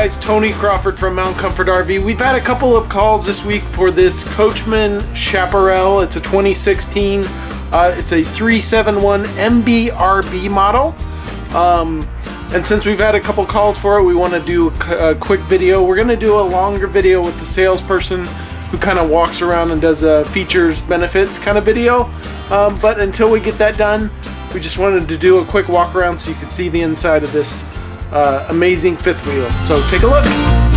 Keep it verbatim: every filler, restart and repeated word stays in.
guys, Tony Crawford from Mount Comfort R V. We've had a couple of calls this week for this Coachmen Chaparral. It's a twenty sixteen, uh, it's a three seventy-one M B R B model. Um, and since we've had a couple calls for it, we want to do a quick video. We're going to do a longer video with the salesperson who kind of walks around and does a features, benefits kind of video. Um, but until we get that done, we just wanted to do a quick walk around so you can see the inside of this Uh, amazing fifth wheel. So take a look.